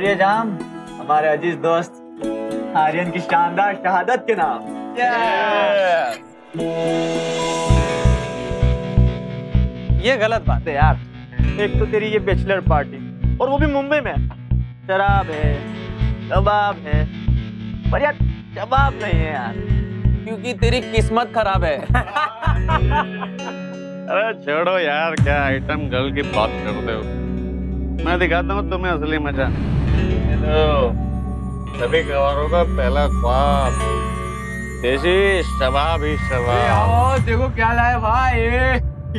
और ये जाम हमारे अजीज दोस्त आर्यन की शानदार शहादत के नाम। ये गलत बात है यार। एक तो तेरी ये बैचलर पार्टी, और वो भी मुंबई में। शराब है, शबाब है, पर यार शबाब नहीं है यार, क्योंकि तेरी किस्मत खराब है। अरे छोड़ो यार, क्या आइटम गर्ल की बात करते हो। मैं दिखाता हूँ तुम्हें असली मजा। हेलो सभी गवारों का पहला ख्वाब, देसी शबाब ही शबाब। देखो क्या लाया भाई,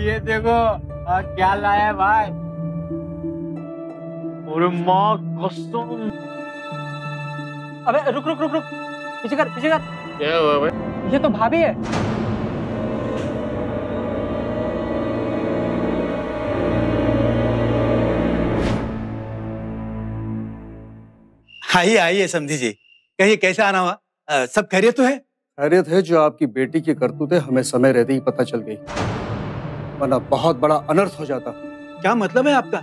ये देखो क्या लाया भाई। अरे माँ कसम। अबे रुक रुक रुक रुक, पीछे कर पीछे कर। क्या हुआ भाई? ये तो भाभी है। आइए आइए समधी जी, कहिए कैसा आना हुआ? सब खैरियत तो है? खैरियत है, जो आपकी बेटी की करतूतें हमें समय रहते ही पता चल गई, वरना बहुत बड़ा अनर्थ हो जाता। क्या मतलब है आपका?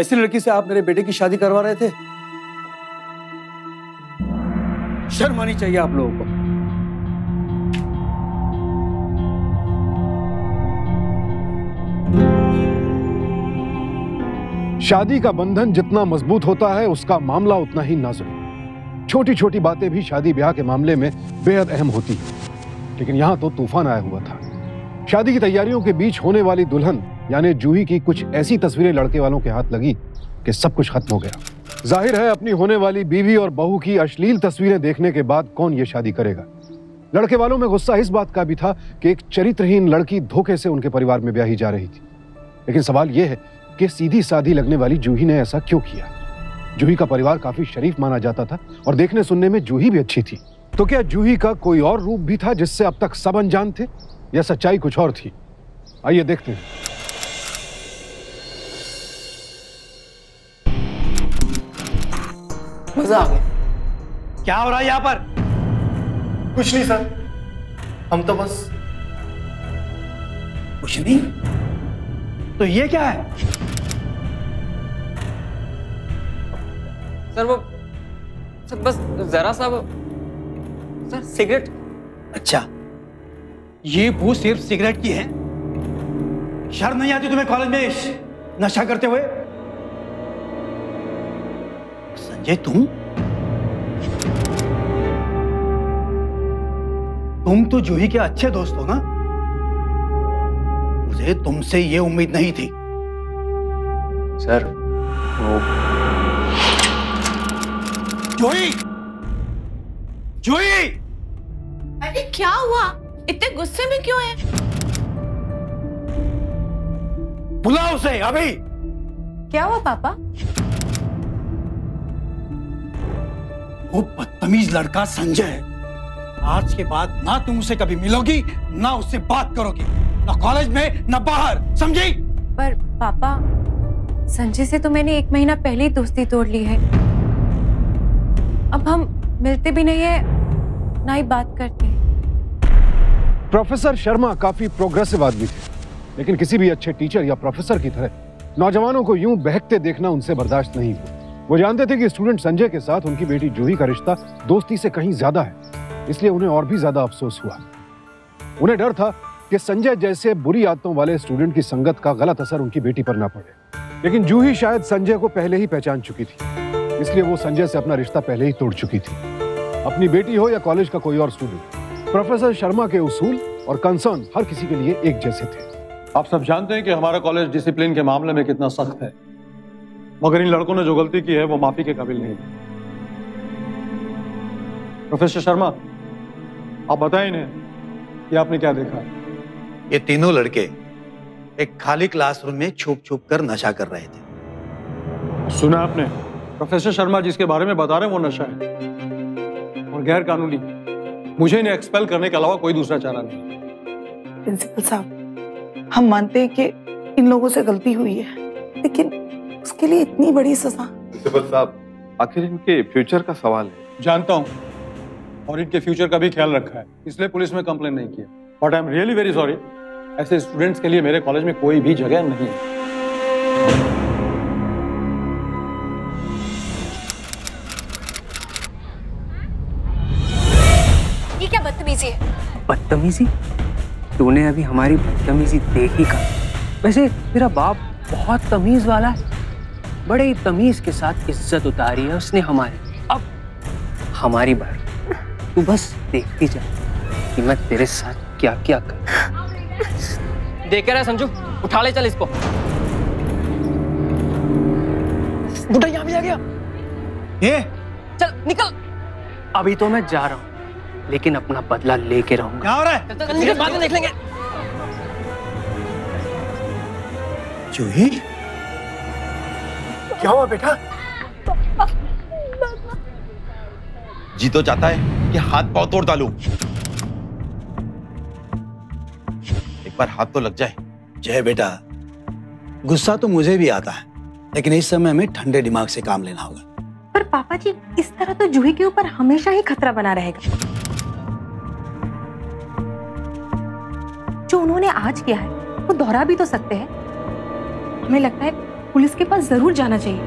ऐसी लड़की से आप मेरे बेटे की शादी करवा रहे थे? शर्म आनी चाहिए आप लोगों को। शादी का बंधन जितना मजबूत होता है, उसका मामला उतना ही नाजुक। छोटी छोटी बातें भी शादी ब्याह के मामले में बेहद अहम होती है, लेकिन यहाँ तो तूफान आया हुआ था। शादी की तैयारियों के बीच होने वाली दुल्हन यानी जूही की कुछ ऐसी तस्वीरें लड़के वालों के हाथ लगी कि सब कुछ खत्म हो गया। जाहिर है अपनी होने वाली बीवी और बहू की अश्लील तस्वीरें देखने के बाद कौन ये शादी करेगा। लड़के वालों में गुस्सा इस बात का भी था कि एक चरित्रहीन लड़की धोखे से उनके परिवार में ब्याही जा रही थी। लेकिन सवाल यह है कि सीधी सादी लगने वाली जूही ने ऐसा क्यों किया? जूही का परिवार काफी शरीफ माना जाता था और देखने सुनने में जूही भी अच्छी थी। तो क्या जूही का कोई और रूप भी था जिससे अब तक सब अनजान थे, या सच्चाई कुछ और थी? आइए देखते हैं। मजा आ गया। क्या हो रहा है यहाँ पर? कुछ नहीं सर, हम तो बस। कुछ नहीं तो ये क्या है? सर वो सर बस जरा सा वो सर सिगरेट। अच्छा, ये बू सिर्फ सिगरेट की है? शर्म नहीं आती तुम्हें कॉलेज में नशा करते हुए? संजय तुम तो जूही के अच्छे दोस्त हो ना? तुमसे ये उम्मीद नहीं थी। सर वो जूही, जूही! अरे क्या हुआ, इतने गुस्से में क्यों है? बुलाओ उसे अभी। क्या हुआ पापा? वो बदतमीज लड़का संजय, आज के बाद ना तुम उसे कभी मिलोगी, ना उससे बात करोगी, ना कॉलेज में ना बाहर, समझी? पर पापा, संजय से तो मैंने 1 महीना पहले ही दोस्ती तोड़ ली है। अब हम मिलते भी नहीं है, ना ही बात करते। प्रोफेसर शर्मा काफी प्रोग्रेसिव आदमी थे, लेकिन किसी भी अच्छे टीचर या प्रोफेसर की तरह नौजवानों को यूं बहकते देखना उनसे बर्दाश्त नहीं हुआ। वो जानते थे कि स्टूडेंट संजय के साथ उनकी बेटी जूही का रिश्ता दोस्ती से कहीं ज्यादा है, इसलिए उन्हें और भी ज्यादा अफसोस हुआ। उन्हें डर था कि संजय जैसे बुरी आदतों वाले स्टूडेंट की संगत का गलत असर उनकी बेटी पर ना पड़े। लेकिन जूही शायद संजय को पहले ही पहचान चुकी थी, इसलिए वो संजय से अपना रिश्ता पहले ही तोड़ चुकी थी। अपनी बेटी हो या कॉलेज का कोई और स्टूडेंट, प्रोफेसर शर्मा के उसूल और कंसर्न हर किसी के लिए एक जैसे थे। आप सब जानते हैं कि हमारा कॉलेज डिसिप्लिन के मामले में कितना सख्त है, मगर इन लड़कों ने जो गलती की है वो माफी के काबिल नहीं है। प्रोफेसर शर्मा, आप बताएं इन्हें कि आपने क्या देखा। ये तीनों लड़के एक खाली क्लासरूम में छुप छुप कर नशा कर रहे थे। सुना आपने? प्रोफेसर शर्मा जिसके बारे में बता रहे हैं वो नशा है, और गैर कानूनी। मुझे इन्हें एक्सपेल करने के अलावा कोई दूसरा चारा नहीं। प्रिंसिपल साहब, हम मानते हैं कि इन लोगों से गलती हुई है, लेकिन उसके लिए इतनी बड़ी सजा? प्रिंसिपल साहब, आखिर इनके फ्यूचर का सवाल है। जानता हूँ, और इनके फ्यूचर का भी ख्याल रखा है, इसलिए पुलिस में कंप्लेन नहीं किया। But I am really very sorry, ऐसे स्टूडेंट्स के लिए मेरे कॉलेज में कोई भी जगह नहीं है। क्या बदतमीजी है? बदतमीजी? तूने अभी हमारी बदतमीजी देखी का? वैसे मेरा बाप बहुत तमीज वाला है, बड़े ही तमीज के साथ इज्जत उतारी है उसने हमारी। अब हमारी बारी, तू बस देखती जा कि मैं तेरे साथ क्या क्या कर। देखे रहा संजू, उठा ले चल इसको। बुढ़ा यहाँ भी आ गया। ये? चल निकल। अभी तो मैं जा रहा हूँ लेकिन अपना बदला लेके रहूंगा। क्या हो रहा है? चल चल बाद में देख लेंगे। जूही, क्या हुआ बेटा? जी तो चाहता है कि हाथ पाँव तोड़ डालूं। एक बार हाथ तो लग जाए। जय बेटा, गुस्सा तो मुझे भी आता है लेकिन इस समय हमें ठंडे दिमाग से काम लेना होगा। पर पापा जी, इस तरह तो जूही के ऊपर हमेशा ही खतरा बना रहेगा। जो उन्होंने आज किया है वो तो दोहरा भी तो सकते हैं। हमें लगता है पुलिस के पास जरूर जाना चाहिए।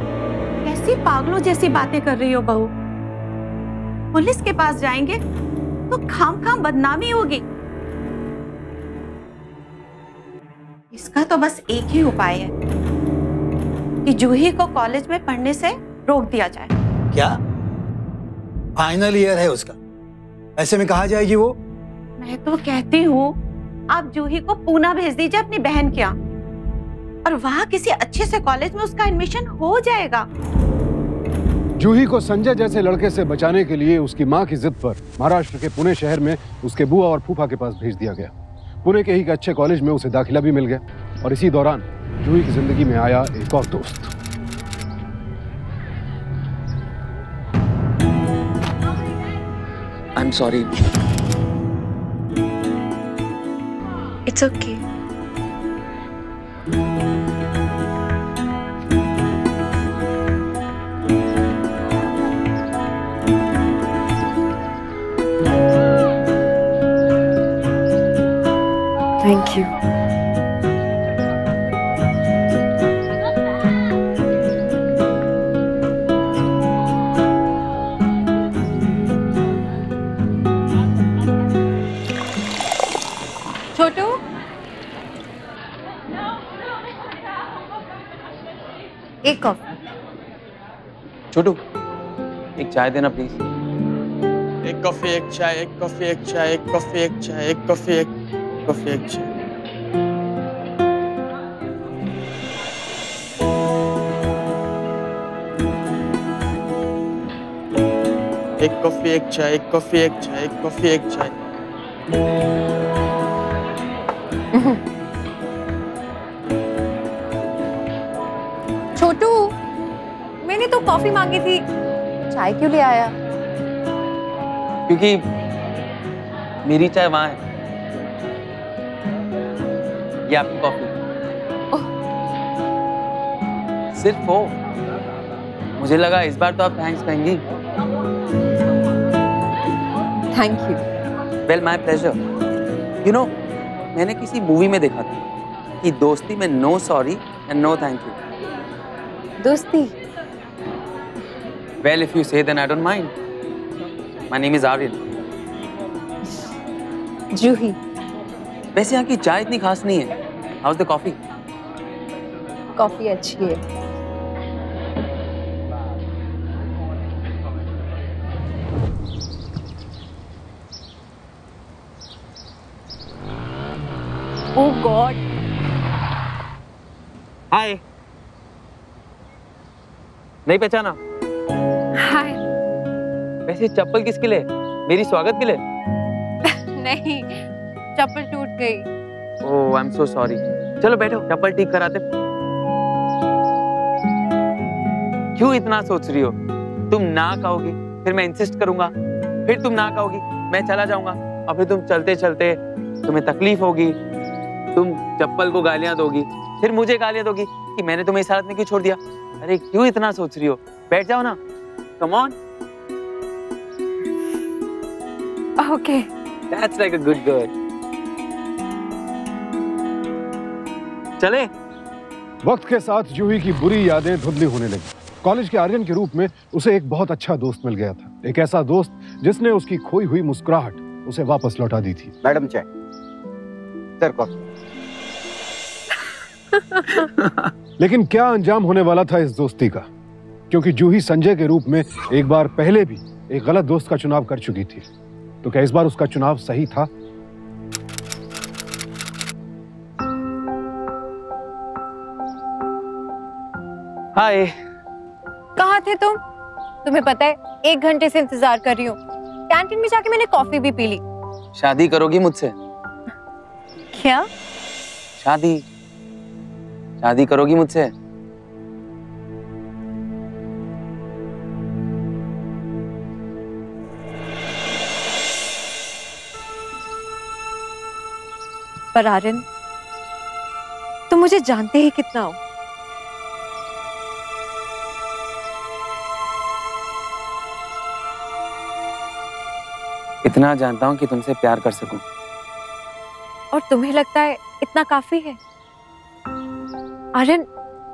कैसी पागलों जैसी बातें कर रही हो बहू, पुलिस के पास जाएंगे तो खाम-खाम बदनामी होगी। इसका तो बस एक ही उपाय है कि जूही को कॉलेज में पढ़ने से रोक दिया जाए। क्या? फाइनल ईयर है उसका, ऐसे में कहाँ जाएगी वो? मैं तो कहती हूँ आप जूही को पुणे भेज दीजिए अपनी बहन के यहाँ, और वहाँ किसी अच्छे से कॉलेज में उसका एडमिशन हो जाएगा। जूही को संजय जैसे लड़के से बचाने के लिए उसकी माँ की जिद पर महाराष्ट्र के पुणे शहर में उसके बुआ और फूफा के पास भेज दिया गया। पुणे के ही एक अच्छे कॉलेज में उसे दाखिला भी मिल गया और इसी दौरान जूही की जिंदगी में आया एक और दोस्त। I'm sorry. It's okay. Thank you. छोटू, एक कप। छोटू, एक चाय देना प्लीज। एक कॉफी एक चाय, एक कॉफी एक चाय, एक कॉफी एक चाय, एक कॉफी एक कॉफी एक चाय। एक कॉफी एक चाय, एक कॉफी एक चाय, एक कॉफी एक चाय। छोटू, मैंने तो कॉफी मांगी थी, चाय क्यों ले आया? क्योंकि मेरी चाय वहां है, ये आपकी कॉफी। सिर्फ वो, मुझे लगा इस बार तो आप थैंक्स कहेंगी। Thank you. Well, my pleasure. You know, मैंने किसी मूवी में देखा था कि दोस्ती में no sorry and no thank you. दोस्ती? Well, if you say then I don't mind. My name is Aryan. Juhi, वैसे यहाँ की चाय इतनी खास नहीं है। How is the coffee? Coffee अच्छी है। Oh God. Hi. नहीं पहचाना? Hi. वैसे चप्पल किसके लिए? मेरी स्वागत के लिए? नहीं, चप्पल टूट गई। Oh, I'm so sorry. चलो बैठो, चप्पल ठीक कराते। क्यों इतना सोच रही हो? तुम ना कहोगी, फिर मैं इंसिस्ट करूंगा, फिर तुम ना कहोगी, मैं चला जाऊंगा, और फिर तुम चलते चलते तुम्हें तकलीफ होगी, तुम चप्पल को गालियां दोगी, फिर मुझे गालियां दोगी कि मैंने तुम्हें इस हालत में क्यों छोड़ दिया। अरे क्यों इतना सोच रही हो, बैठ जाओ ना। Come on. Okay, that's like a good girl. चले। वक्त के साथ जूही की बुरी यादें धुंधली होने लगी। कॉलेज के आर्यन के रूप में उसे एक बहुत अच्छा दोस्त मिल गया था, एक ऐसा दोस्त जिसने उसकी खोई हुई मुस्कुराहट उसे वापस लौटा दी थी। मैडम चाय सर कॉफी। लेकिन क्या अंजाम होने वाला था इस दोस्ती का, क्योंकि जूही संजय के रूप में एक बार पहले भी एक गलत दोस्त का चुनाव कर चुकी थी, तो क्या इस बार उसका चुनाव सही था? हाय, कहाँ थे तुम? तुम्हें पता है 1 घंटे से इंतजार कर रही हूँ। कैंटीन में जाके मैंने कॉफी भी पी ली। शादी करोगी मुझसे? क्या शादी? शादी करोगी मुझसे? पर आर्यन, तुम मुझे जानते ही कितना हो। इतना जानता हूं कि तुमसे प्यार कर सकूं। और तुम्हें लगता है इतना काफी है? आर्यन,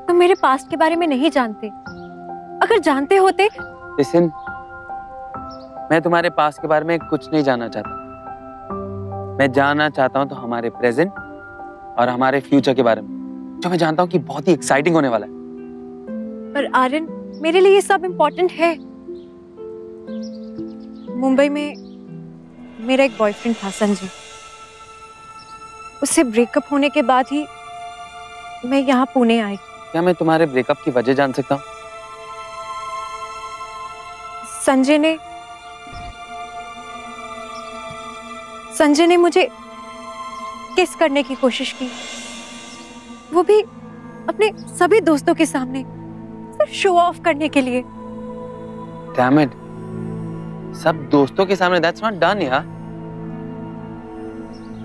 तुम मेरे पास्ट के बारे में नहीं जानते। अगर जानते होते। लिसन, मैं तुम्हारे पास्ट के बारे में कुछ नहीं जानना चाहता। मैं जानना चाहता हूं तो हमारे प्रेजेंट और हमारे फ्यूचर के बारे में, जो मैं जानता हूं कि बहुत ही एक्साइटिंग होने वाला है। पर आर्यन, मेरे लिए ये सब इम्पोर्टेंट है। मुंबई में मेरा एक बॉयफ्रेंड था संजय। उससे ब्रेकअप होने के बाद ही मैं यहाँ पुणे आई। क्या मैं तुम्हारे ब्रेकअप की वजह जान सकता हूँ? संजय ने मुझे किस करने की कोशिश की, वो भी अपने सभी दोस्तों के सामने, सिर्फ शो ऑफ करने के लिए। डैम इट, सब दोस्तों के सामने? दैट्स नॉट डन यार।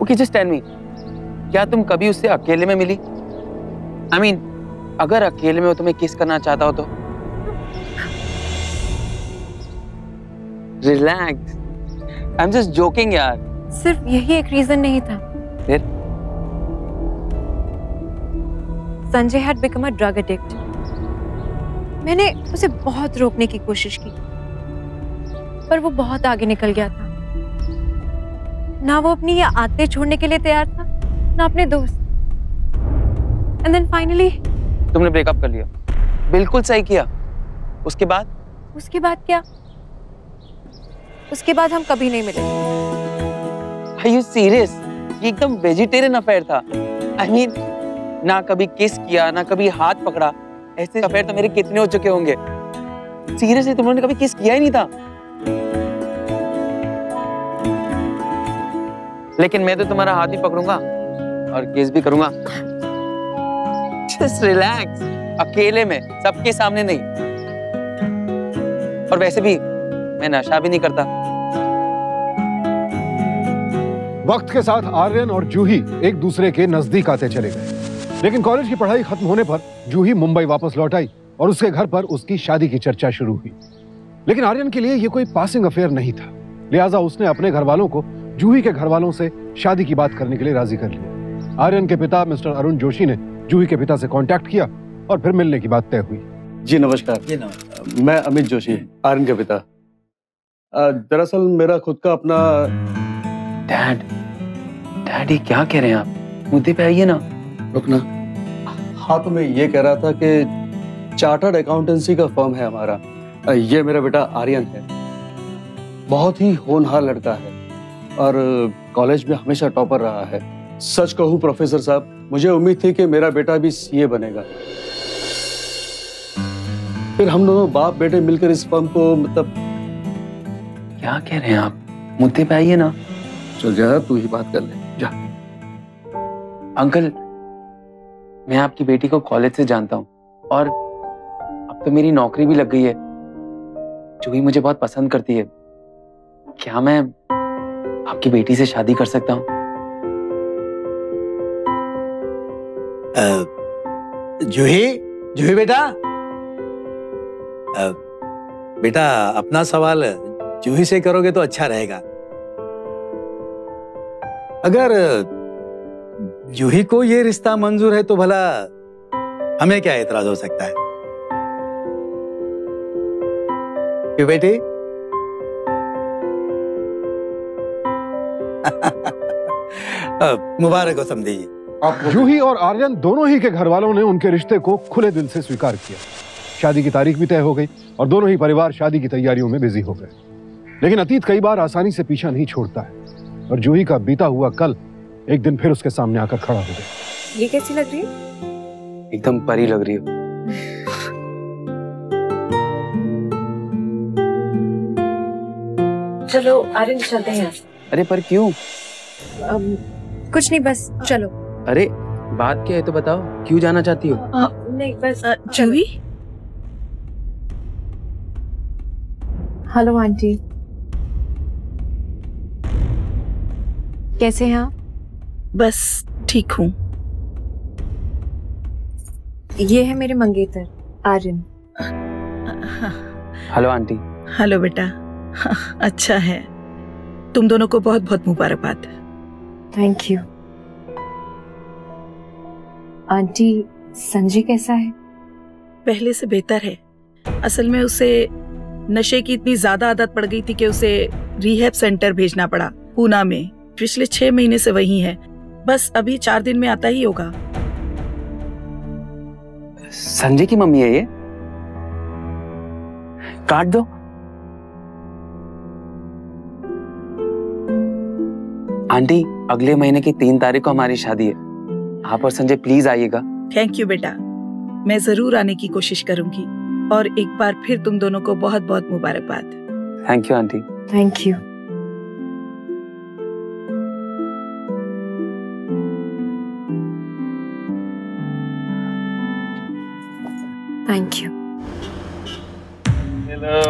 ओके, जस्ट टेल मी, क्या तुम कभी उससे अकेले में मिली? आई मीन, अगर अकेले में वो तुम्हें किस करना चाहता हो तो? Relax, I am just joking यार। सिर्फ यही एक रीजन नहीं था। फिर? Sanjay had become a drug addict. मैंने उसे बहुत रोकने की कोशिश की, पर वो बहुत आगे निकल गया था। ना वो अपनी ये आदतें छोड़ने के लिए तैयार था, ना अपने दोस्त। एंड देन फाइनली तुमने ब्रेकअप कर लिया। बिल्कुल सही किया। उसके बाद? उसके बाद क्या? उसके बाद हम कभी नहीं मिले। Are you serious? ये एकदम वेजिटेरियन अफेयर था। I mean, ना कभी किस किया, ना कभी हाथ पकड़ा। ऐसे अफेयर तो मेरे कितने हो चुके होंगे। सीरियसली, तुमने कभी किस किया ही नहीं था। लेकिन मैं तो तुम्हारा हाथ भी पकड़ूंगा और किस भी करूंगा। Just relax, अकेले में, सबके सामने नहीं। और वैसे भी मैं नशा भी नहीं करता। वक्त के साथ आर्यन और जूही एक दूसरे के नजदीक आते चले गए, लेकिन कॉलेज की पढ़ाई खत्म होने पर जूही मुंबई वापस लौट आई और उसके घर पर उसकी शादी की चर्चा शुरू हुई। लेकिन आर्यन के लिए यह कोई पासिंग अफेयर नहीं था, लिहाजा उसने अपने घर वालों को जूही के घर वालों से शादी की बात करने के लिए राजी कर लिया। आर्यन के पिता मिस्टर अरुण जोशी ने जूही के पिता से कॉन्टेक्ट किया और फिर मिलने की बात तय हुई। जी नमस्कार, मैं अमित जोशी, आर्यन के पिता। दरअसल मेरा खुद का अपना। डैडी क्या कह रहे हैं आप? मुद्दे पे आइए ना। रुकना। हाँ, तो मैं ये कह रहा था कि चार्टर्ड अकाउंटेंसी का फर्म है हमारा। ये मेरा बेटा आर्यन है, बहुत ही होनहार लड़का है और कॉलेज में हमेशा टॉपर रहा है। सच कहूँ प्रोफेसर साहब, मुझे उम्मीद थी कि मेरा बेटा भी सीए बनेगा। फिर हम दोनों बाप बेटे मिलकर इस फर्म को, मतलब। क्या कह रहे हैं आप? मुद्दे पे आइए ना। जा, तू ही बात कर ले जा। अंकल, मैं आपकी बेटी को कॉलेज से जानता हूं और अब तो मेरी नौकरी भी लग गई है। जूही मुझे बहुत पसंद करती है। क्या मैं आपकी बेटी से शादी कर सकता हूं? जूही बेटा, बेटा अपना सवाल जूही से करोगे तो अच्छा रहेगा। अगर जूही को ये रिश्ता मंजूर है तो भला हमें क्या एतराज हो सकता है? क्यों बेटी? मुबारक हो समधी जी। जूही और आर्यन दोनों ही के घर वालों ने उनके रिश्ते को खुले दिल से स्वीकार किया। शादी की तारीख भी तय हो गई और दोनों ही परिवार शादी की तैयारियों में बिजी हो गए। लेकिन अतीत कई बार आसानी से पीछा नहीं छोड़ता है और जूही का बीता हुआ कल एक दिन फिर उसके सामने आकर खड़ा हो गया। ये कैसी लग रही है? एकदम परी लग रही है। चलो आर्यन चलते हैं। अरे पर क्यों? कुछ नहीं बस चलो। अरे बात क्या है तो बताओ, क्यों जाना चाहती हो? नहीं बस चलो। हेलो आंटी, कैसे हैं आप? बस ठीक हूँ। ये है मेरे मंगेतर आर्यन। Hello aunty. हेलो बेटा। अच्छा है, तुम दोनों को बहुत बहुत मुबारकबाद। Thank you. आंटी संजय कैसा है? पहले से बेहतर है। असल में उसे नशे की इतनी ज्यादा आदत पड़ गई थी कि उसे रिहैब सेंटर भेजना पड़ा पुणे में। पिछले 6 महीने से वहीं है, बस अभी 4 दिन में आता ही होगा। संजय की मम्मी है ये? काट दो। आंटी अगले महीने की 3 तारीख को हमारी शादी है, आप और संजय प्लीज आइएगा। थैंक यू बेटा, मैं जरूर आने की कोशिश करूंगी। और एक बार फिर तुम दोनों को बहुत बहुत मुबारकबाद। Thank you aunty. Thank you. Thank you. Hello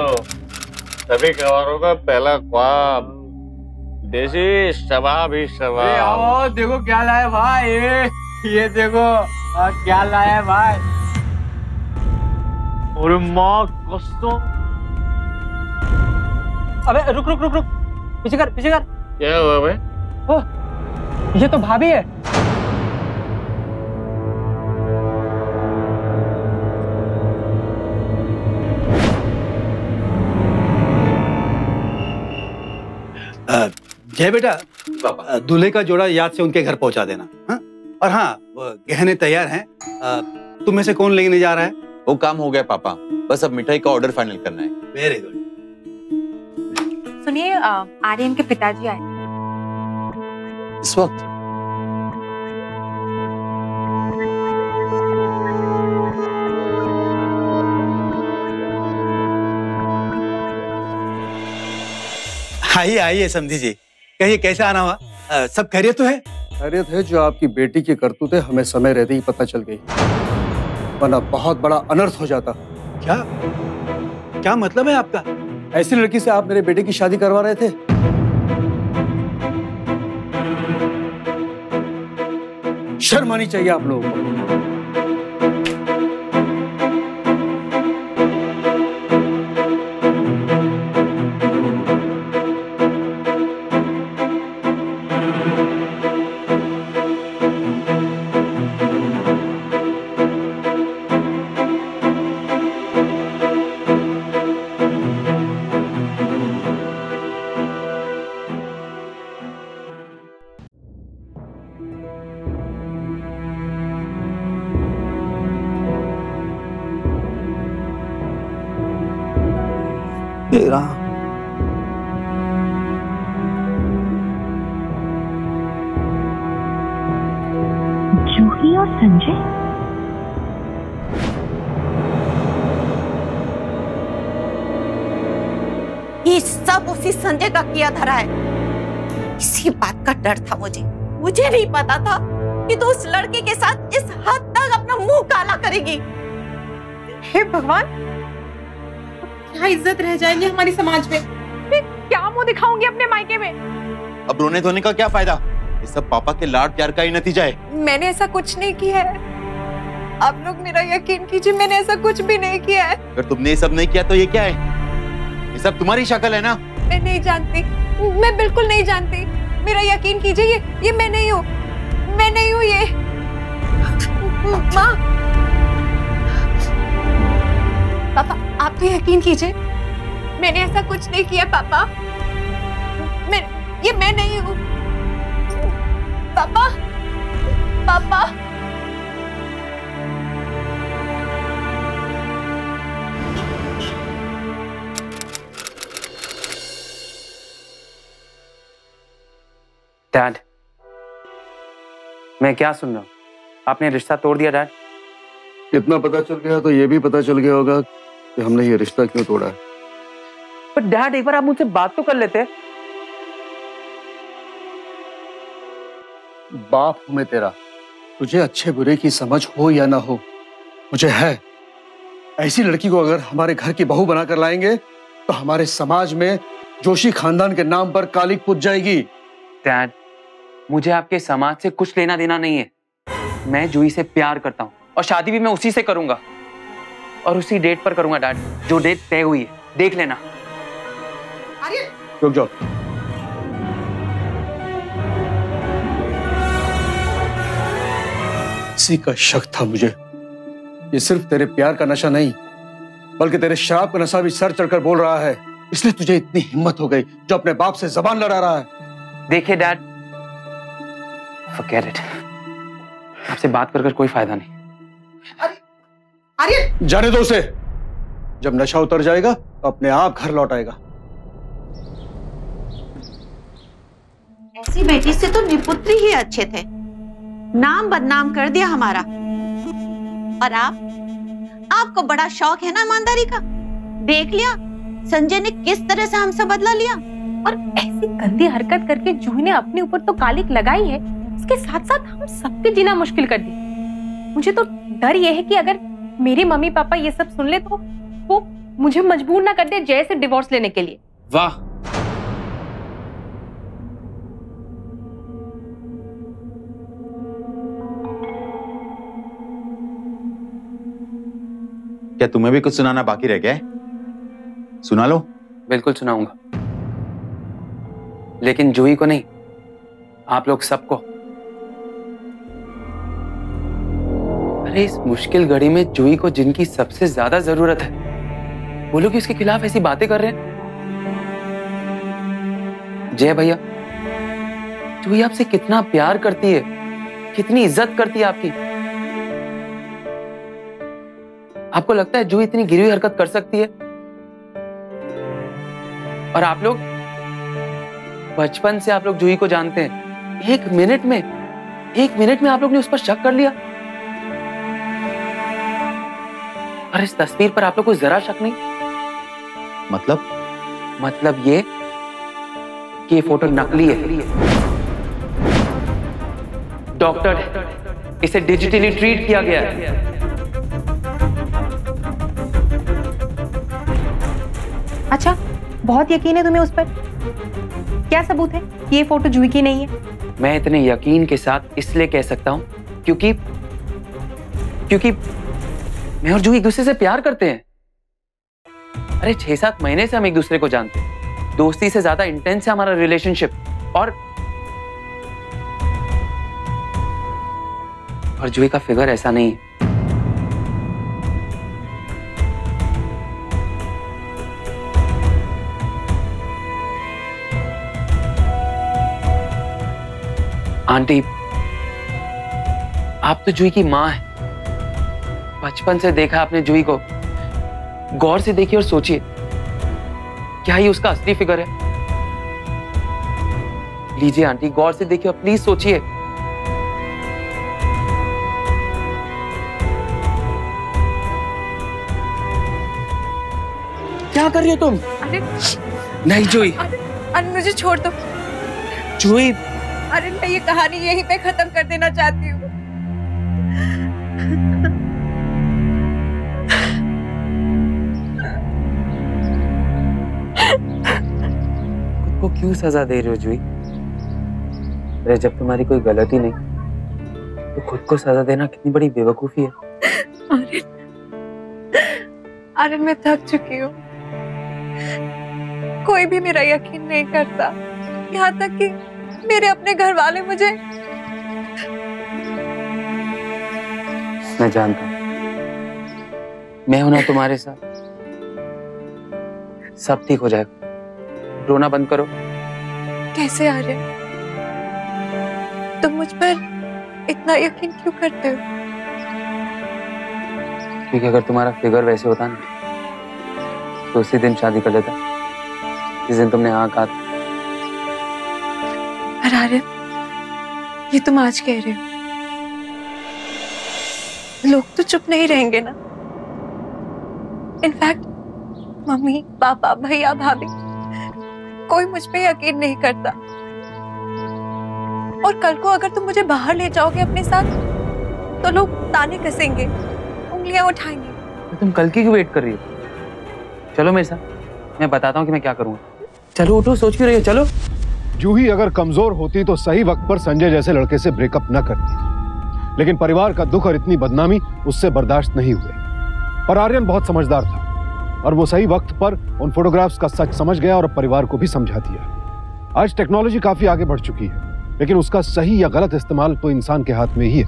सभी गवारों का पहला ख्वाब देसी शबाब ही शबाब। आओ देखो क्या लाया भाई, ये देखो क्या लाया भाई। अरे माँ कसम। अबे रुक रुक रुक रुक, पीछे कर पीछे कर। क्या हुआ भाई? ओह ये तो भाभी है। जय बेटा, दूल्हे का जोड़ा याद से उनके घर पहुंचा देना। हा? और हाँ गहने तैयार हैं, तुम में से कौन लेने जा रहा है? वो काम हो गया पापा, बस अब मिठाई का ऑर्डर फाइनल करना है। Very good. सुनिए आर्यन के पिताजी आए इस वक्त। आइए आइए समधी जी, कहिए कैसा आना हुआ? सब खैरियत तो है? खैरियत है, जो आपकी बेटी की करतूतें हमें समय रहते ही पता चल गई, वरना बहुत बड़ा अनर्थ हो जाता। क्या क्या मतलब है आपका? ऐसी लड़की से आप मेरे बेटे की शादी करवा रहे थे? शर्म आनी चाहिए आप लोगों को। जूही और संजय, ये सब उसी संजय का किया धरा है। इसी बात का डर था मुझे, नहीं पता था कि तो उस लड़के के साथ इस हद तक अपना मुंह काला करेगी। हे भगवान, क्या इज्जत रह जाएगी हमारे समाज में। मैं क्या मुंह दिखाऊंगी अपने मायके में? अब रोने धोने का क्या फायदा, ये सब पापा के लाड प्यार का ही नतीजा है। मैंने ऐसा कुछ नहीं किया है, आप लोग मेरा यकीन कीजिए, मैंने ऐसा कुछ भी नहीं किया है। अगर तुमने ये सब नहीं किया तो ये क्या है? ये सब तुम्हारी शक्ल है ना। मैं नहीं जानती, मैं बिल्कुल नहीं जानती, मेरा यकीन कीजिए, ये मैं नहीं हूँ, मैं नहीं हूँ ये। माँ पापा आप तो यकीन कीजिए, मैंने ऐसा कुछ नहीं किया पापा, मैं ये मैं नहीं हूँ। पापा, पापा। डैड, मैं क्या सुन रहा हूँ? आपने रिश्ता तोड़ दिया डैड? इतना पता चल गया तो ये भी पता चल गया होगा कि हमने ये रिश्ता क्यों तोड़ा है। पर डैड, एक बार आप मुझसे बात तो कर लेते। बाप हूं मैं तेरा, तुझे अच्छे बुरे की समझ हो या ना हो मुझे है। ऐसी लड़की को अगर हमारे घर की बहू बनाकर लाएंगे तो हमारे समाज में जोशी खानदान के नाम पर कालिक पूज जाएगी। डैड, मुझे आपके समाज से कुछ लेना देना नहीं है। मैं जूही से प्यार करता हूँ और शादी भी मैं उसी से करूंगा और उसी डेट पर करूंगा डैड, जो डेट तय हुई है, देख लेना। रुक जाओ, इसी का शक था मुझे। ये सिर्फ तेरे प्यार का नशा नहीं बल्कि तेरे शराब का नशा भी सर चढ़कर बोल रहा है, इसलिए तुझे इतनी हिम्मत हो गई जो अपने बाप से जबान लड़ा रहा है। देखिए डैड, फॉरगेट इट, आपसे बात कर कोई फायदा नहीं। आर्यन, जाने दो उसे। जब नशा उतर जाएगा तो अपने आप घर लौट आएगा। ऐसी बेटी से तो निपुत्री ही अच्छे थे, नाम बदनाम कर दिया हमारा। और आपको बड़ा शौक है ना ईमानदारी का। देख लिया संजय ने किस तरह से हमसे बदला लिया। और ऐसी गंदी हरकत करके जूही ने अपने ऊपर तो कालिक लगाई है, इसके साथ साथ हम सबके जीना मुश्किल कर दी। मुझे तो डर यह है कि अगर मेरे मम्मी पापा ये सब सुन ले तो वो मुझे मजबूर ना कर दे जय से डिवोर्स लेने के लिए। वाह, क्या तुम्हें भी कुछ सुनाना बाकी रह गया है? सुना लो। बिल्कुल सुनाऊंगा, लेकिन जूही को नहीं, आप लोग सबको। अरे इस मुश्किल घड़ी में जूही को जिनकी सबसे ज्यादा जरूरत है वो लोग उसके खिलाफ ऐसी बातें कर रहे हैं। जय भैया, जूही आपसे कितना प्यार करती है, कितनी इज्जत करती है आपकी। आपको लगता है जूही इतनी गिरी हरकत कर सकती है? और आप लोग बचपन से आप लोग जूही को जानते हैं, एक मिनट में आप लोग ने उस पर शक कर लिया। और इस तस्वीर पर आप लोग को जरा शक नहीं। मतलब ये कि फोटो नकली है, डॉक्टर इसे डिजिटली ट्रीट किया गया है। अच्छा, बहुत यकीन है तुम्हें उस पर? क्या सबूत है ये फोटो जूही की नहीं है? मैं इतने यकीन के साथ इसलिए कह सकता हूं क्योंकि मैं और जूही एक दूसरे से प्यार करते हैं। अरे 6-7 महीने से हम एक दूसरे को जानते हैं, दोस्ती से ज्यादा इंटेंस है हमारा रिलेशनशिप। और जूही का फिगर ऐसा नहीं है। आंटी, आप तो जूही की माँ है, बचपन से देखा आपने जूही को। गौर से देखिए और सोचिए, क्या ये उसका असली फिगर है? लीजिए आंटी, गौर से देखिए और प्लीज सोचिए। क्या कर रही हो तुम? अरे नहीं जूही, अरे मुझे छोड़ दो। जूही, अरे मैं ये कहानी यहीं पे खत्म कर देना चाहती हूँ। खुद को क्यों सजा दे रहे हो जूही? अरे जब तुम्हारी कोई गलती नहीं तो खुद को सजा देना कितनी बड़ी बेवकूफी है। अरे मैं थक चुकी हूँ, कोई भी मेरा यकीन नहीं करता, यहाँ तक कि मेरे अपने घर वाले मुझे। मैं जानता हूं, मैं हूं ना तुम्हारे साथ, सब ठीक हो जाएगा। रोना बंद करो। कैसे आर्यन, तुम मुझ पर इतना यकीन क्यों करते हो? क्योंकि अगर तुम्हारा फिगर वैसे होता ना तो उसी दिन शादी कर लेता जिस दिन तुमने हाँ कहा। पर आर्यन, ये तुम आज कह रहे हो, लोग तो चुप नहीं रहेंगे ना। इनफैक्ट मम्मी, पापा, भैया, भाभी, कोई मुझ पे यकीन नहीं करता। और कल को अगर तुम मुझे बाहर ले जाओगे अपने साथ तो लोग ताने कसेंगे, उंगलियां उठाएंगे। तुम कल की क्यों वेट कर रही हो? चलो मेरे साथ, मैं बताता हूँ कि मैं क्या करूँगा। चलो उठो, सोच क्यों रही हो, चलो। जूही अगर कमजोर होती तो सही वक्त पर संजय जैसे लड़के से ब्रेकअप न करती, लेकिन परिवार का दुख और इतनी बदनामी उससे बर्दाश्त नहीं हुए। पर आर्यन बहुत समझदार था और वो सही वक्त पर उन फोटोग्राफ्स का सच समझ गया और परिवार को भी समझा दिया। आज टेक्नोलॉजी काफी आगे बढ़ चुकी है, लेकिन उसका सही या गलत इस्तेमाल तो इंसान के हाथ में ही है।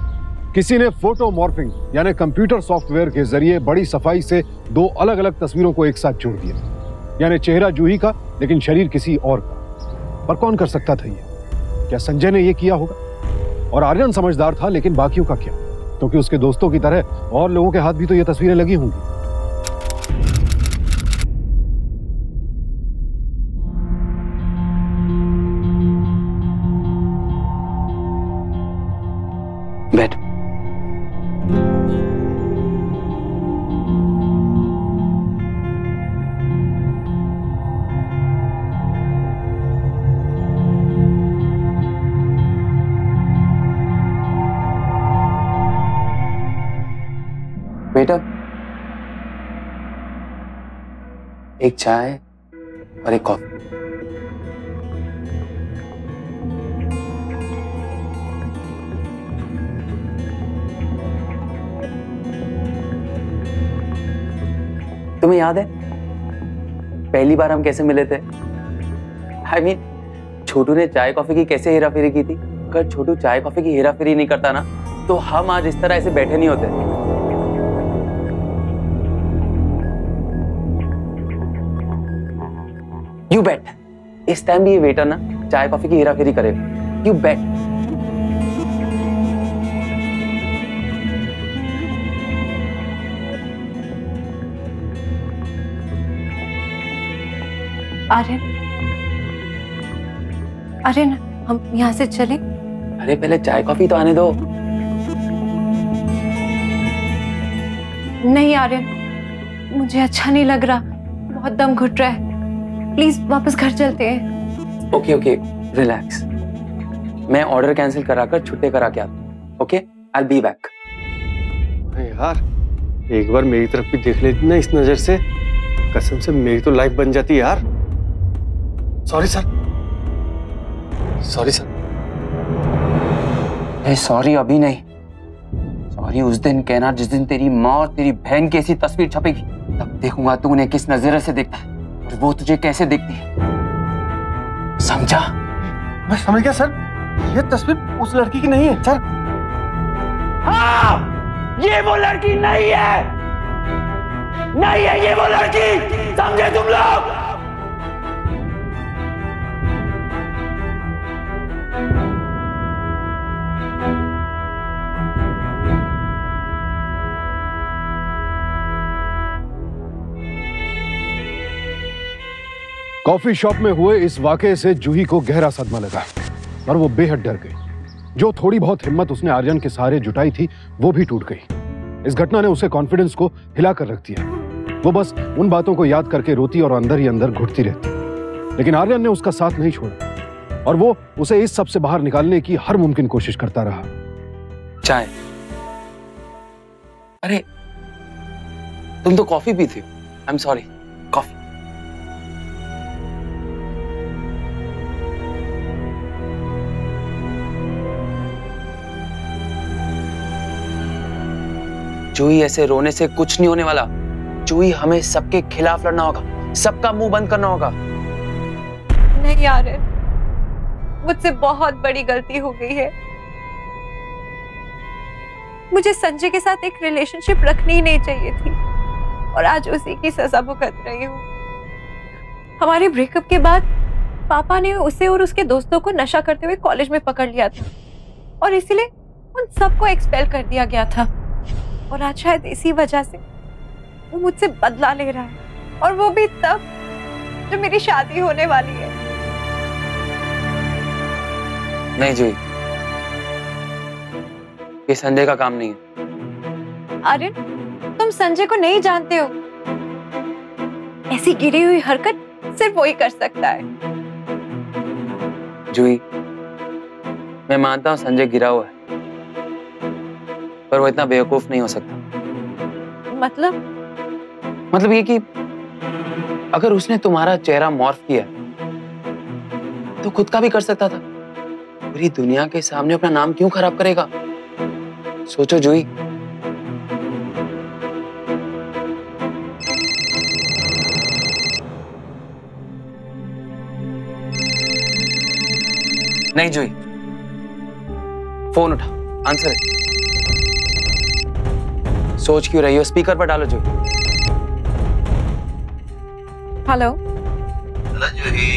किसी ने फोटोमॉर्फिंग यानी कंप्यूटर सॉफ्टवेयर के जरिए बड़ी सफाई से दो अलग अलग तस्वीरों को एक साथ जोड़ दिया, यानी चेहरा जूही का लेकिन शरीर किसी और का। पर कौन कर सकता था ये? क्या संजय ने यह किया होगा? और आर्यन समझदार था, लेकिन बाकियों का क्या? क्योंकि उसके दोस्तों की तरह और लोगों के हाथ भी तो ये तस्वीरें लगी होंगी। एक चाय और एक कॉफी। तुम्हें याद है पहली बार हम कैसे मिले थे? I mean, छोटू ने चाय कॉफी की कैसे हेराफेरी की थी। अगर छोटू चाय कॉफी की हेराफेरी नहीं करता ना तो हम आज इस तरह ऐसे बैठे नहीं होते। You bet, इस टाइम भी ये वेटर ना चाय कॉफी की हेराफेरी करेगा। You bet। आर्यन, आर्यन, हम यहाँ से चलें? अरे पहले चाय कॉफी तो आने दो। नहीं आर्यन, मुझे अच्छा नहीं लग रहा, बहुत दम घुट रहा है। प्लीज वापस घर चलते हैं। Okay okay, relax. मैं ऑर्डर कैंसिल कराकर छुट्टे करा के आता। Okay, I will be back. यार एक बार मेरी तरफ भी देख लेती ना इस नजर से, कसम से मेरी तो लाइफ बन जाती यार। Sorry sir, sorry sir. ए सॉरी अभी नहीं, सॉरी उस दिन कहना जिस दिन तेरी माँ और तेरी बहन की ऐसी तस्वीर छपेगी। तब देखूंगा तू उन्हें किस नजर से देखता है, वो तुझे कैसे दिखती है। समझा? मैं समझ गया सर, ये तस्वीर उस लड़की की नहीं है सर। हाँ, ये वो लड़की नहीं है, नहीं है ये वो लड़की। समझे तुम लोग? कॉफी शॉप में हुए इस वाकये से जूही को गहरा सदमा लगा और वो बेहद डर गई। जो थोड़ी बहुत हिम्मत उसने आर्यन के सहारे जुटाई थी वो भी टूट गई। इस घटना ने उसके कॉन्फिडेंस को हिला कर रख दिया। वो बस उन बातों को याद करके रोती और अंदर ही अंदर घुटती रहती। लेकिन आर्यन ने उसका साथ नहीं छोड़ा और वो उसे इस सब से बाहर निकालने की हर मुमकिन कोशिश करता रहा। चाय? अरे तुम तो कॉफी पीती हो। I am sorry. Coffee? Juhi ऐसे रोने से कुछ नहीं होने वाला। जूही, हमें सबके खिलाफ लड़ना होगा, सबका मुंह बंद करना होगा। नहीं यार, मुझसे बहुत बड़ी गलती हो गई है। मुझे संजय के साथ एक रिलेशनशिप रखनी ही नहीं चाहिए थी और आज उसी की सजा भुगत रही हूँ। हमारे ब्रेकअप के बाद पापा ने उसे और उसके दोस्तों को नशा करते हुए कॉलेज में पकड़ लिया था और इसीलिए उन सबको एक्सपेल कर दिया गया था। और आज शायद इसी वजह से वो मुझसे बदला ले रहा है, और वो भी तब जब मेरी शादी होने वाली है। नहीं जी, ये संजय का काम नहीं है। आर्यन, तुम संजय को नहीं जानते हो। ऐसी गिरी हुई हरकत सिर्फ वो ही कर सकता है। जूही, मैं मानता हूँ संजय गिरा हुआ है, पर वो इतना बेवकूफ नहीं हो सकता। मतलब ये कि अगर उसने तुम्हारा चेहरा मॉर्फ किया तो खुद का भी कर सकता था। पूरी दुनिया के सामने अपना नाम क्यों खराब करेगा? सोचो जूही। नहीं जूही, फोन उठा, आंसर है। सोच क्यों रही हो, स्पीकर पर डालो जूही। हेलो। हेलो जूही।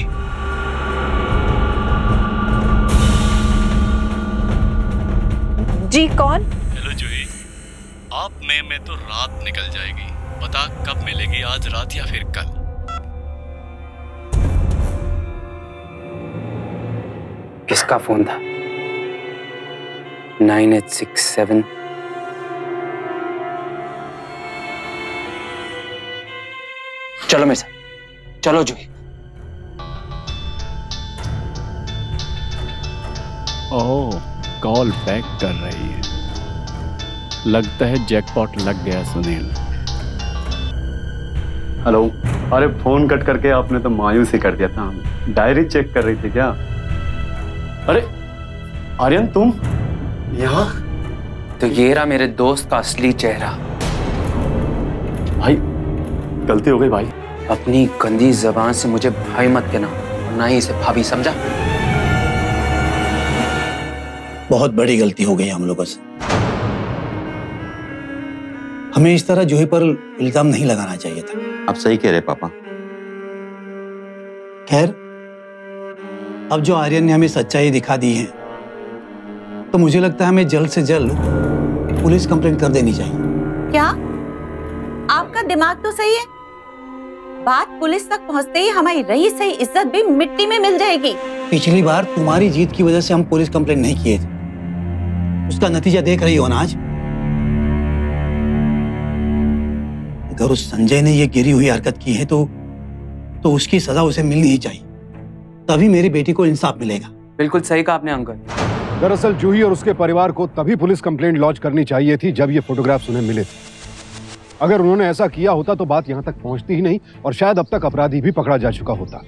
जी कौन? हेलो जूही, आप में तो रात निकल जाएगी। पता कब मिलेगी, आज रात या फिर कल? किसका फोन था? 9867। चलो मेरे साथ, चलो जूही। ओह, कॉल बैक कर रही है। लगता है जैकपॉट लग गया सुनील। हेलो। अरे फोन कट करके आपने तो मायूस ही कर दिया था हमें। डायरी चेक कर रही थी क्या? अरे आर्यन, तुम यहाँ? तो ये रहा मेरे दोस्त का असली चेहरा। भाई गलती हो गई भाई। अपनी गंदी जबान से मुझे भाई मत कहना, और ना ही इसे भाभी, समझा? बहुत बड़ी गलती हो गई हम लोगों से। हमें इस तरह जूही पर इल्जाम नहीं लगाना चाहिए था। आप सही कह रहे पापा। खैर, अब जो आर्यन ने हमें सच्चाई दिखा दी है, तो मुझे लगता है हमें जल्द से जल्द पुलिस कंप्लेंट कर देनी चाहिए। क्या? आपका दिमाग तो सही है। बात पुलिस तक पहुंचते ही हमारी रही सही इज्जत भी मिट्टी में मिल जाएगी। पिछली बार तुम्हारी जीत की वजह से हम पुलिस कंप्लेंट नहीं किए थे। उसका नतीजा देख रही हो ना आज। अगर उस संजय ने ये गिरी हुई हरकत की है तो उसकी सजा उसे मिलनी ही चाहिए। तभी मेरी बेटी को इंसाफ मिलेगा। बिल्कुल सही कहा आपने अंकल। दरअसल जूही और उसके परिवार को तभी पुलिस कंप्लेंट लॉन्च करनी चाहिए थी जब ये फोटोग्राफ्स उन्हें मिले थे। अगर उन्होंने ऐसा किया होता तो बात यहाँ तक पहुँचती ही नहीं, और शायद अब तक अपराधी भी पकड़ा जा चुका होता।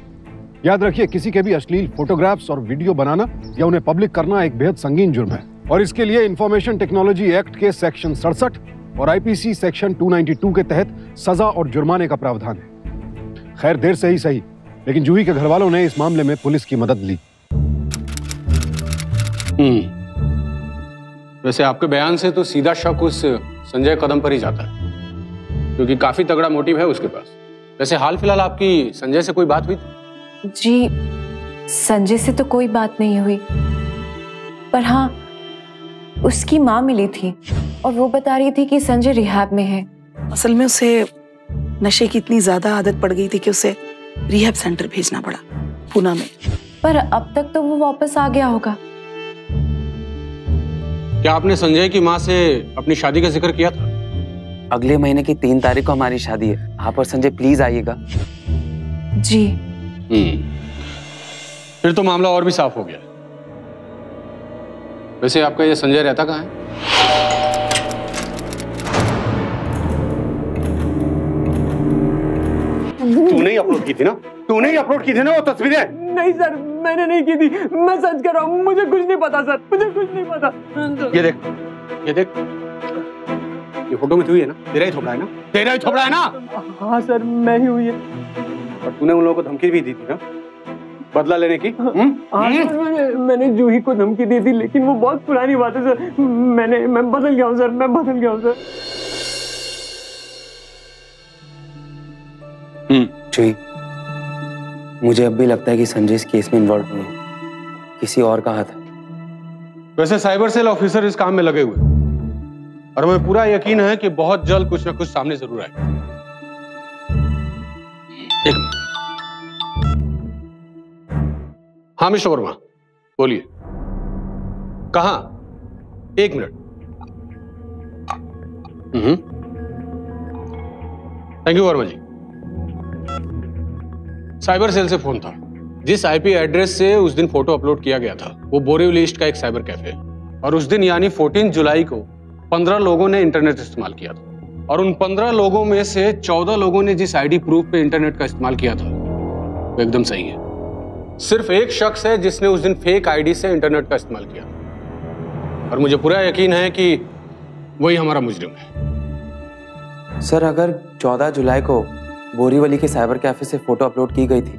याद रखिए, किसी के भी अश्लील फोटोग्राफ्स और वीडियो बनाना या उन्हें पब्लिक करना एक बेहद संगीन जुर्म है, और इसके लिए इंफॉर्मेशन टेक्नोलॉजी एक्ट के सेक्शन 67 और आईपीसी सेक्शन 292 के तहत सजा और जुर्माने का प्रावधान है। खैर, देर से ही सही, लेकिन जूही के घर वालों ने इस मामले में पुलिस की मदद ली। वैसे आपके बयान से तो सीधा शक उस संजय कदम पर ही जाता है, क्योंकि काफी तगड़ा मोटिव है उसके पास। वैसे हाल फिलहाल आपकी संजय से कोई बात हुई? जी, संजय से तो कोई बात नहीं हुई, पर हाँ उसकी माँ मिली थी और वो बता रही थी कि संजय रिहैब में है। असल में उसे नशे की इतनी ज्यादा आदत पड़ गई थी कि उसे रिहैब सेंटर भेजना पड़ा पुणे में, पर अब तक तो वो वापस आ गया होगा। क्या आपने संजय की माँ से अपनी शादी का जिक्र किया था? अगले महीने की 3 तारीख को हमारी शादी है। आप और संजय प्लीज आइएगा। जी। फिर तो मामला और भी साफ हो गया। वैसे आपका ये संजय रहता कहाँ है? तूने ही अपलोड की थी ना? तूने ही अपलोड की थी ना वो तस्वीरें? नहीं सर, मैंने नहीं की थी। मैं सच कह रहा हूँ, मुझे कुछ नहीं पता सर, मुझे कुछ नहीं पता। ये देख, ये देख, ये फोटो में तू ही है ना? तेरा ही थोपड़ा है ना? तेरा ही थोपड़ा है ना? हाँ सर, मैं ही हुई है। और तूने उन लोगों को धमकी भी दी थी ना बदला लेने की? हाँ सर, मैंने जूही को धमकी दी थी, लेकिन वो बहुत पुरानी बात है सर। मैं बदल गया हूँ सर, मैं बदल गया हूँ सर। जूही, मुझे अब भी लगता है कि संजय इस केस में इन्वॉल्व नहीं, किसी और का हाथ है। वैसे साइबर सेल ऑफिसर इस काम में लगे हुए और हमें पूरा यकीन है कि बहुत जल्द कुछ ना कुछ सामने जरूर आएगा। हाँ मिश्र वर्मा बोलिए। कहाँ? एक minute. Thank you Verma ji. Cyber cell से फोन था। जिस आईपी एड्रेस से उस दिन फोटो अपलोड किया गया था वो बोरीवली का एक साइबर कैफे है और उस दिन यानी 14 जुलाई को 15 लोगों ने इंटरनेट इस्तेमाल किया था और उन 15 लोगों में से 14 लोगों ने जिस आईडी प्रूफ पे इंटरनेट का इस्तेमाल किया था वो एकदम सही है। सिर्फ एक शख्स है जिसने उस दिन फेक आईडी से इंटरनेट का इस्तेमाल किया और मुझे पूरा यकीन है कि वही हमारा मुजरिम है। सर अगर 14 जुलाई को बोरीवली के साइबर कैफे से फोटो अपलोड की गई थी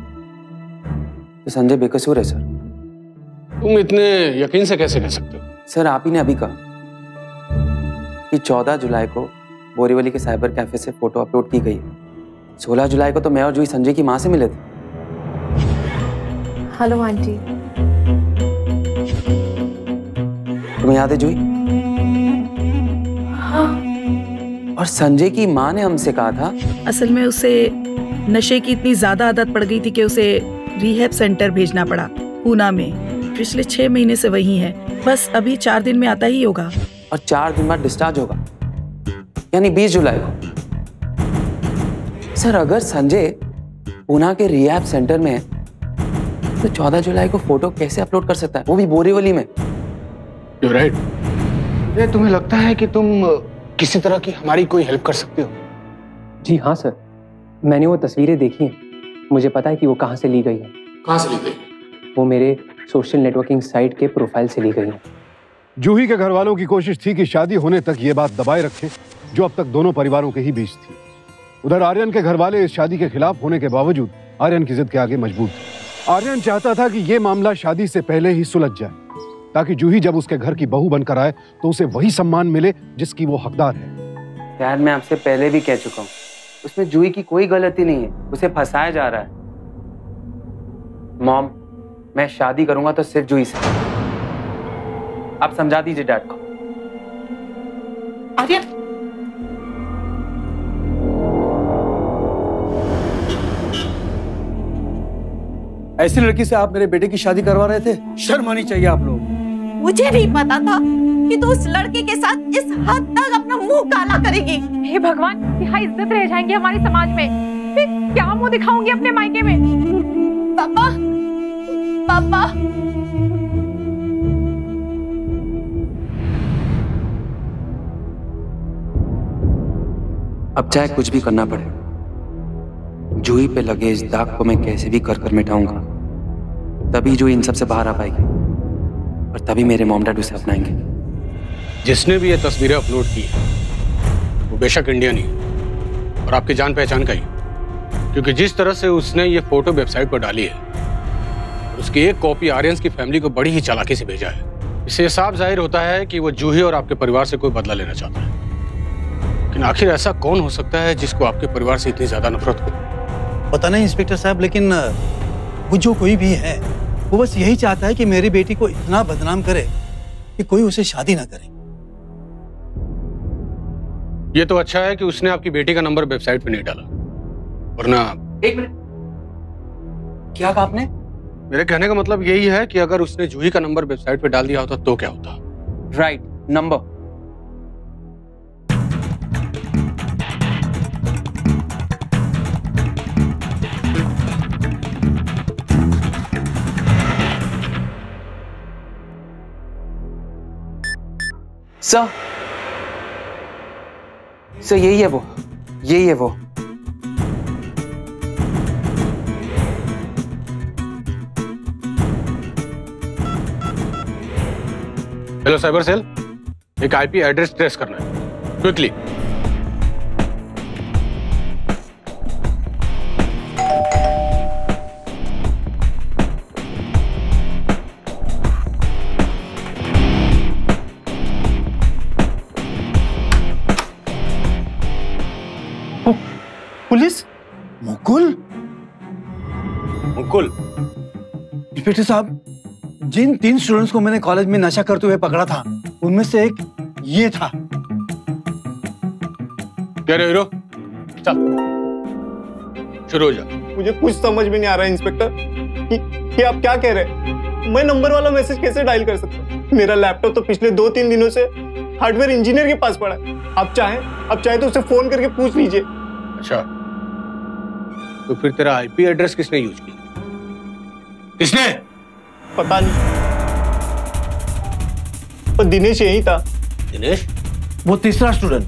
तो संजय बेकसूर है सर। तुम इतने यकीन से कैसे कह सकते हो? सर आप ही ने अभी कहा कि 14 जुलाई को बोरीवली के साइबर कैफे से फोटो अपलोड की गई। 16 जुलाई को तो मैं और जूही संजय की माँ से मिले थे। Hello aunty. तुम्हें याद है जूही? हाँ। और संजय की माँ ने हमसे कहा था। असल में उसे नशे की इतनी ज्यादा आदत पड़ गई थी कि उसे रिहैब सेंटर भेजना पड़ा पुणे में। पिछले 6 महीने से वहीं है। बस अभी 4 दिन में आता ही होगा और 4 दिन बाद डिस्चार्ज होगा यानी 20 जुलाई को। सर अगर संजय पुणे के रिहैब सेंटर में है तो 14 जुलाई को फोटो कैसे अपलोड कर सकता है वो भी बोरीवली में? You're right. ये तुम्हें लगता है कि तुम किसी तरह की हमारी कोई हेल्प कर सकते हो? जी हाँ सर, मैंने वो तस्वीरें देखी हैं। मुझे पता है कि वो कहाँ से ली गई है। कहाँ से ली गई? वो मेरे सोशल नेटवर्किंग साइट के प्रोफाइल से ली गई है। जूही के घर वालों की कोशिश थी कि शादी होने तक ये बात दबाए रखें जो अब तक दोनों परिवारों के ही बीच थी। उधर आर्यन के घर वाले इस शादी के खिलाफ होने के बावजूद आर्यन की जिद के आगे मजबूर थे। आर्यन चाहता था कि ये मामला शादी से पहले ही सुलझ जाए ताकि जूही जब उसके घर की बहू बनकर आए तो उसे वही सम्मान मिले जिसकी वो हकदार है। यार मैं आपसे पहले भी कह चुका हूँ, उसमें जूही की कोई गलती नहीं है, उसे फंसाया जा रहा है। मॉम, मैं शादी करूंगा तो सिर्फ जूही से। आप समझा दीजिए डैड को। आर्यन ऐसी लड़की से आप मेरे बेटे की शादी करवा रहे थे? शर्म आनी चाहिए आप लोग। मुझे नहीं पता था कि तू उस लड़के के साथ इस हद तक अपना मुंह काला करेगी। हे भगवान, यहाँ इज्जत रह जाएंगी हमारे समाज में। फिर क्या मुंह दिखाऊंगी अपने मायके में? पापा, पापा। अब चाहे कुछ भी करना पड़े, जूही पे लगे इस दाग को मैं कैसे भी कर मिटाऊंगा। तभी जूही इन सब से बाहर आ पाएगी और तभी मेरे मॉम डैड उसे अपनाएंगे। जिसने भी ये तस्वीरें अपलोड की वो बेशक इंडियन ही और आपकी जान पहचान का ही, क्योंकि जिस तरह से उसने ये फोटो वेबसाइट पर डाली है उसकी एक कॉपी आर्यन की फैमिली को बड़ी ही चालाकी से भेजा है। इससे साफ जाहिर होता है कि वो जूही और आपके परिवार से कोई बदला लेना चाहता है। लेकिन आखिर ऐसा कौन हो सकता है जिसको आपके परिवार से इतनी ज्यादा नफरत हो? पता नहीं इंस्पेक्टर साहब, लेकिन वो जो कोई भी है वो बस यही चाहता है कि मेरी बेटी को इतना बदनाम करे कि कोई उसे शादी ना करे। ये तो अच्छा है कि उसने आपकी बेटी का नंबर वेबसाइट पे नहीं डाला, वरना। एक मिनट, क्या कहा आपने? मेरे कहने का मतलब यही है कि अगर उसने जूही का नंबर वेबसाइट पे डाल दिया होता तो क्या होता? Right, number. सर यही है वो, यही है वो। हेलो साइबर सेल, एक आईपी एड्रेस ट्रेस करना है quickly. Police? Mukul? Mukul? Inspector साहब जिन 3 स्टूडेंट्स को मैंने कॉलेज में नशा करते हुए पकड़ा था उनमें से एक ये था। तेरे हीरो चल शुरू हो जा। मुझे कुछ समझ में नहीं आ रहा है इंस्पेक्टर कि आप क्या कह रहे हैं। मैं नंबर वाला मैसेज कैसे डायल कर सकता हूँ? मेरा लैपटॉप तो पिछले 2-3 दिनों से हार्डवेयर इंजीनियर के पास पड़ा है। आप चाहे तो उसे फोन करके पूछ लीजिए। अच्छा तो फिर तेरा आईपी एड्रेस किसने यूज किया? किसने? पता नहीं, पर दिनेश यही था। दिनेश? वो तीसरा स्टूडेंट।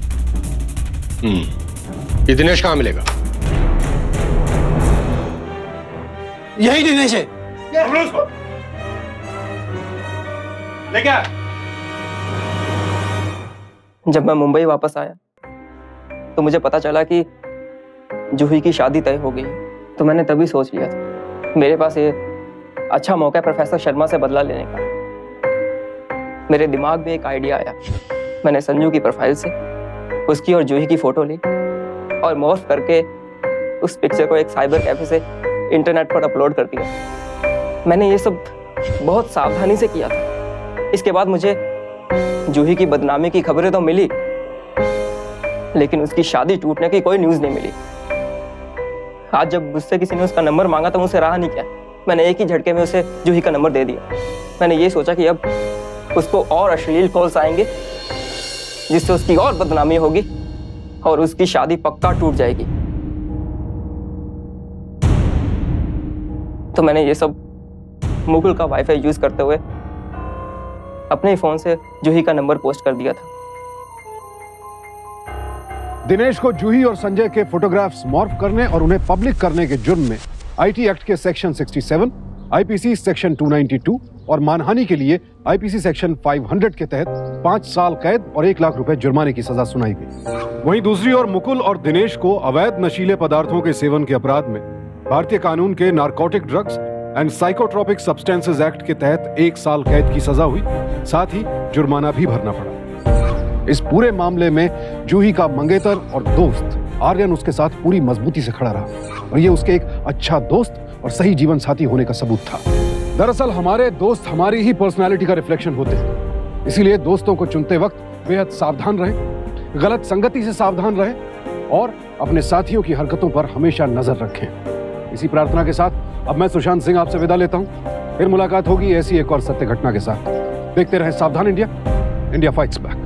ये दिनेश कहाँ मिलेगा? यही दिनेश है। लेके आ। जब मैं मुंबई वापस आया तो मुझे पता चला कि जूही की शादी तय हो गई, तो मैंने तभी सोच लिया था मेरे पास ये अच्छा मौका है प्रोफेसर शर्मा से बदला लेने का। मेरे दिमाग में एक आइडिया आया। मैंने संजू की प्रोफाइल से उसकी और जूही की फोटो ली और मॉर्फ करके उस पिक्चर को एक साइबर कैफे से इंटरनेट पर अपलोड कर दिया। मैंने ये सब बहुत सावधानी से किया था। इसके बाद मुझे जूही की बदनामी की खबरें तो मिली, लेकिन उसकी शादी टूटने की कोई न्यूज़ नहीं मिली। आज जब मुझसे किसी ने उसका नंबर मांगा तो मुझसे रहा नहीं किया। मैंने एक ही झटके में उसे जूही का नंबर दे दिया। मैंने ये सोचा कि अब उसको और अश्लील कॉल्स आएंगे जिससे उसकी और बदनामी होगी और उसकी शादी पक्का टूट जाएगी। तो मैंने ये सब मुकुल का वाईफाई यूज करते हुए अपने फोन से जूही का नंबर पोस्ट कर दिया था। दिनेश को जूही और संजय के फोटोग्राफ्स मॉर्फ करने और उन्हें पब्लिक करने के जुर्म में आईटी एक्ट के सेक्शन 67, आईपीसी सेक्शन 292 और मानहानि के लिए आईपीसी सेक्शन 500 के तहत 5 साल कैद और 1 लाख रुपए जुर्माने की सजा सुनाई गई। वहीं दूसरी ओर मुकुल और दिनेश को अवैध नशीले पदार्थों के सेवन के अपराध में भारतीय कानून के narcotic drugs and psychotropic substances act के तहत 1 साल कैद की सजा हुई, साथ ही जुर्माना भी भरना पड़ा। इस पूरे मामले में जूही का मंगेतर और दोस्त आर्यन उसके साथ पूरी मजबूती से खड़ा रहा और ये उसके एक अच्छा दोस्त और सही जीवन साथी होने का सबूत था। दरअसल हमारे दोस्त हमारी ही पर्सनालिटी का रिफ्लेक्शन होते हैं, इसीलिए दोस्तों को चुनते वक्त बेहद सावधान रहें, गलत संगति से सावधान रहें और अपने साथियों की हरकतों पर हमेशा नजर रखें। इसी प्रार्थना के साथ अब मैं सुशांत सिंह आपसे विदा लेता हूं। फिर मुलाकात होगी ऐसी एक और सत्य घटना के साथ। देखते रहें सावधान इंडिया। India fights back.